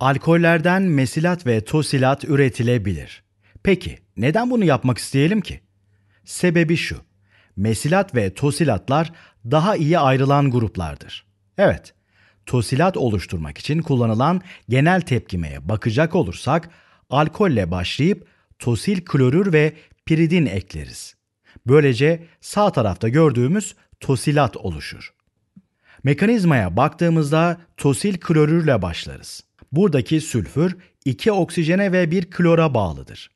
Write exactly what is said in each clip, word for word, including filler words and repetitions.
Alkollerden mesilat ve tosilat üretilebilir. Peki neden bunu yapmak isteyelim ki? Sebebi şu: mesilat ve tosilatlar daha iyi ayrılan gruplardır. Evet, tosilat oluşturmak için kullanılan genel tepkimeye bakacak olursak, alkolle başlayıp tosil klorür ve piridin ekleriz. Böylece sağ tarafta gördüğümüz tosilat oluşur. Mekanizmaya baktığımızda tosil klorürle başlarız. Buradaki sülfür iki oksijene ve bir klora bağlıdır.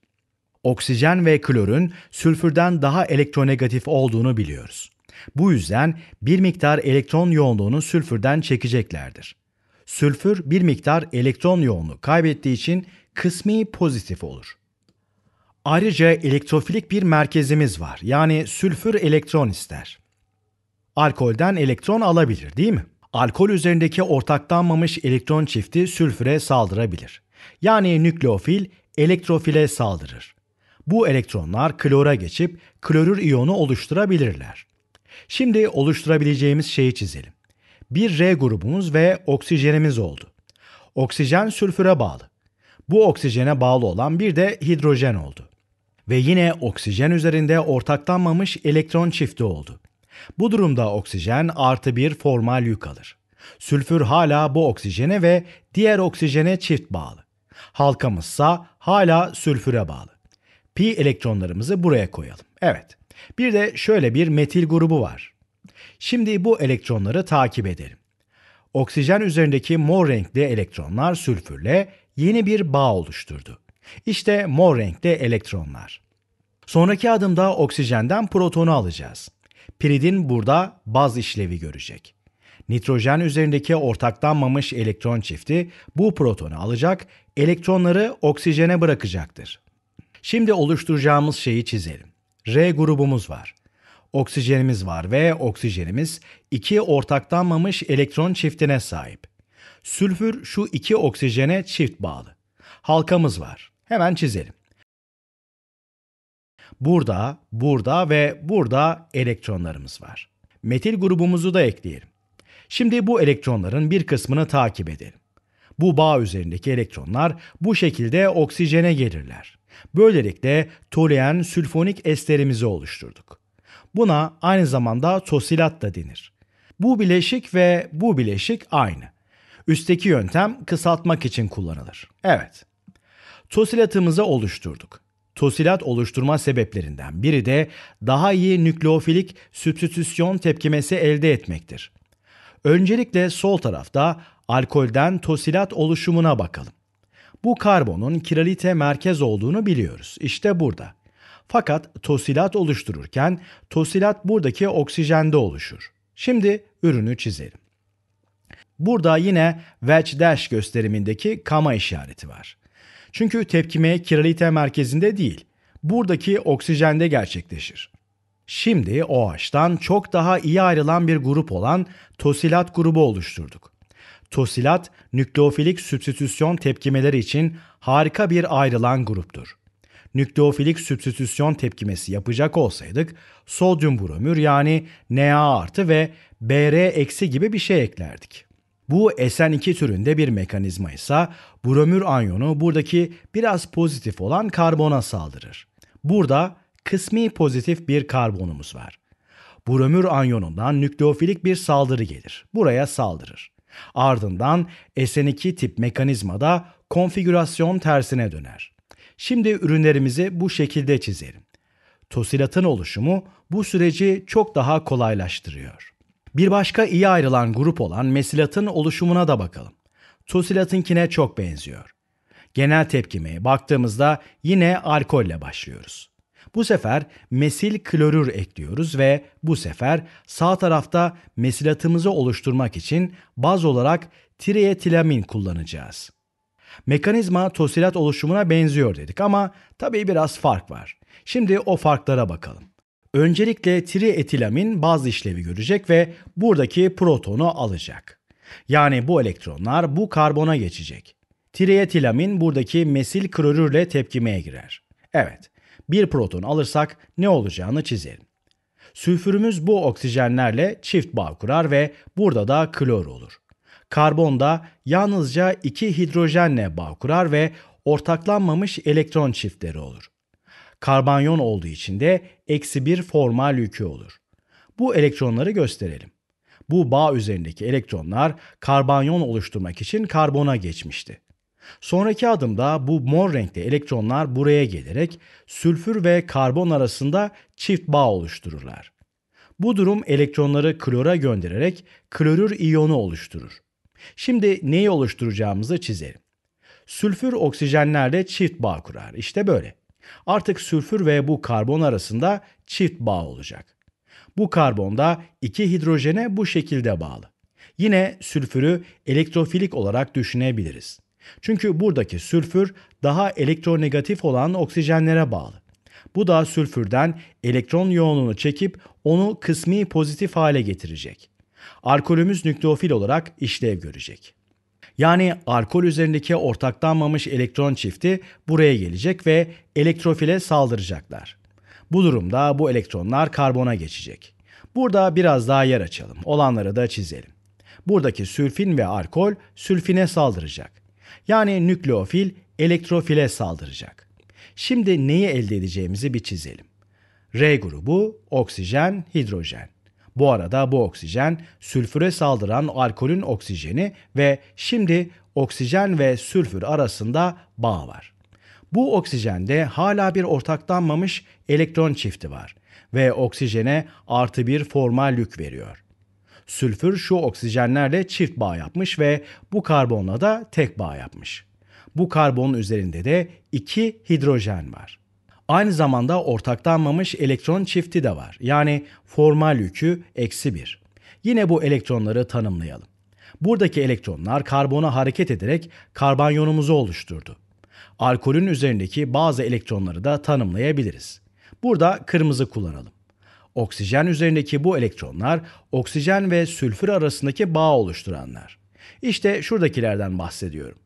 Oksijen ve klorun sülfürden daha elektronegatif olduğunu biliyoruz. Bu yüzden bir miktar elektron yoğunluğunu sülfürden çekeceklerdir. Sülfür bir miktar elektron yoğunluğu kaybettiği için kısmi pozitif olur. Ayrıca elektrofilik bir merkezimiz var. Yani sülfür elektron ister. Alkolden elektron alabilir, değil mi? Alkol üzerindeki ortaklanmamış elektron çifti sülfüre saldırabilir. Yani nükleofil elektrofile saldırır. Bu elektronlar klora geçip klorür iyonu oluşturabilirler. Şimdi oluşturabileceğimiz şeyi çizelim. Bir R grubumuz ve oksijenimiz oldu. Oksijen sülfüre bağlı. Bu oksijene bağlı olan bir de hidrojen oldu. Ve yine oksijen üzerinde ortaklanmamış elektron çifti oldu. Bu durumda oksijen artı bir formal yük alır. Sülfür hala bu oksijene ve diğer oksijene çift bağlı. Halkamızsa hala sülfüre bağlı. Pi elektronlarımızı buraya koyalım. Evet. Bir de şöyle bir metil grubu var. Şimdi bu elektronları takip edelim. Oksijen üzerindeki mor renkli elektronlar sülfürle yeni bir bağ oluşturdu. İşte mor renkli elektronlar. Sonraki adımda oksijenden protonu alacağız. Piridin burada baz işlevi görecek. Nitrojen üzerindeki ortaklanmamış elektron çifti bu protonu alacak, elektronları oksijene bırakacaktır. Şimdi oluşturacağımız şeyi çizelim. R grubumuz var. Oksijenimiz var ve oksijenimiz iki ortaklanmamış elektron çiftine sahip. Sülfür şu iki oksijene çift bağlı. Halkamız var. Hemen çizelim. Burada, burada ve burada elektronlarımız var. Metil grubumuzu da ekleyelim. Şimdi bu elektronların bir kısmını takip edelim. Bu bağ üzerindeki elektronlar bu şekilde oksijene gelirler. Böylelikle toluen sülfonik esterimizi oluşturduk. Buna aynı zamanda tosilat da denir. Bu bileşik ve bu bileşik aynı. Üstteki yöntem kısaltmak için kullanılır. Evet. Tosilatımızı oluşturduk. Tosilat oluşturma sebeplerinden biri de daha iyi nükleofilik sübstitüsyon tepkimesi elde etmektir. Öncelikle sol tarafta alkolden tosilat oluşumuna bakalım. Bu karbonun kiralite merkez olduğunu biliyoruz. İşte burada. Fakat tosilat oluştururken tosilat buradaki oksijende oluşur. Şimdi ürünü çizelim. Burada yine wedge dash gösterimindeki kama işareti var. Çünkü tepkime kiralite merkezinde değil, buradaki oksijende gerçekleşir. Şimdi OH'tan çok daha iyi ayrılan bir grup olan tosilat grubu oluşturduk. Tosilat, nükleofilik sübstitüsyon tepkimeleri için harika bir ayrılan gruptur. Nükleofilik sübstitüsyon tepkimesi yapacak olsaydık, sodyum bromür yani Na artı ve Br eksi gibi bir şey eklerdik. Bu S N iki türünde bir mekanizma ise bromür anyonu buradaki biraz pozitif olan karbona saldırır. Burada kısmi pozitif bir karbonumuz var. Bromür anyonundan nükleofilik bir saldırı gelir. Buraya saldırır. Ardından S N iki tip mekanizmada konfigürasyon tersine döner. Şimdi ürünlerimizi bu şekilde çizelim. Tosilatın oluşumu bu süreci çok daha kolaylaştırıyor. Bir başka iyi ayrılan grup olan mesilatın oluşumuna da bakalım. Tosilatınkine çok benziyor. Genel tepkimeye baktığımızda yine alkolle başlıyoruz. Bu sefer mesil klorür ekliyoruz ve bu sefer sağ tarafta mesilatımızı oluşturmak için baz olarak trietilamin kullanacağız. Mekanizma tosilat oluşumuna benziyor dedik ama tabii biraz fark var. Şimdi o farklara bakalım. Öncelikle trietilamin baz işlevi görecek ve buradaki protonu alacak. Yani bu elektronlar bu karbona geçecek. Trietilamin buradaki mesil klorürle tepkimeye girer. Evet, bir proton alırsak ne olacağını çizelim. Sülfürümüz bu oksijenlerle çift bağ kurar ve burada da klor olur. Karbonda yalnızca iki hidrojenle bağ kurar ve ortaklanmamış elektron çiftleri olur. Karbonyon olduğu için de eksi bir formal yükü olur. Bu elektronları gösterelim. Bu bağ üzerindeki elektronlar karbonyon oluşturmak için karbona geçmişti. Sonraki adımda bu mor renkli elektronlar buraya gelerek sülfür ve karbon arasında çift bağ oluştururlar. Bu durum elektronları klora göndererek klorür iyonu oluşturur. Şimdi neyi oluşturacağımızı çizelim. Sülfür oksijenlerle çift bağ kurar. İşte böyle. Artık sülfür ve bu karbon arasında çift bağ olacak. Bu karbonda iki hidrojene bu şekilde bağlı. Yine sülfürü elektrofilik olarak düşünebiliriz. Çünkü buradaki sülfür daha elektronegatif olan oksijenlere bağlı. Bu da sülfürden elektron yoğunluğunu çekip onu kısmi pozitif hale getirecek. Alkolümüz nükleofil olarak işlev görecek. Yani alkol üzerindeki ortaklanmamış elektron çifti buraya gelecek ve elektrofile saldıracaklar. Bu durumda bu elektronlar karbona geçecek. Burada biraz daha yer açalım, olanları da çizelim. Buradaki sülfin ve alkol sülfine saldıracak. Yani nükleofil elektrofile saldıracak. Şimdi neyi elde edeceğimizi bir çizelim. R grubu oksijen, hidrojen. Bu arada bu oksijen sülfüre saldıran alkolün oksijeni ve şimdi oksijen ve sülfür arasında bağ var. Bu oksijende hala bir ortaklanmamış elektron çifti var ve oksijene artı bir formal yük veriyor. Sülfür şu oksijenlerle çift bağ yapmış ve bu karbonla da tek bağ yapmış. Bu karbonun üzerinde de iki hidrojen var. Aynı zamanda ortaklanmamış elektron çifti de var. Yani formal yükü eksi bir. Yine bu elektronları tanımlayalım. Buradaki elektronlar karbona hareket ederek karbanyonumuzu oluşturdu. Alkolün üzerindeki bazı elektronları da tanımlayabiliriz. Burada kırmızı kullanalım. Oksijen üzerindeki bu elektronlar oksijen ve sülfür arasındaki bağ oluşturanlar. İşte şuradakilerden bahsediyorum.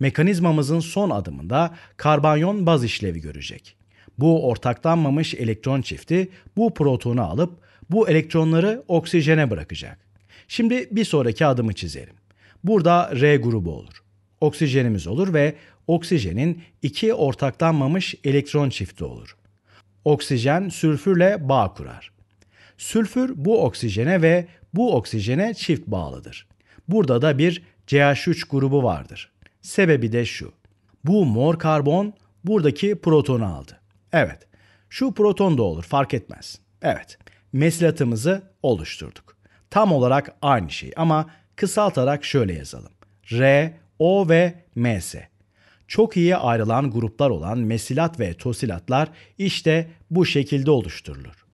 Mekanizmamızın son adımında karbonyon baz işlevi görecek. Bu ortaklanmamış elektron çifti bu protonu alıp bu elektronları oksijene bırakacak. Şimdi bir sonraki adımı çizelim. Burada R grubu olur. Oksijenimiz olur ve oksijenin iki ortaklanmamış elektron çifti olur. Oksijen sülfürle bağ kurar. Sülfür bu oksijene ve bu oksijene çift bağlıdır. Burada da bir C H üç grubu vardır. Sebebi de şu. Bu mor karbon buradaki protonu aldı. Evet, şu proton da olur fark etmez. Evet, mesilatımızı oluşturduk. Tam olarak aynı şey ama kısaltarak şöyle yazalım. R, O ve M S. Çok iyi ayrılan gruplar olan mesilat ve tosilatlar işte bu şekilde oluşturulur.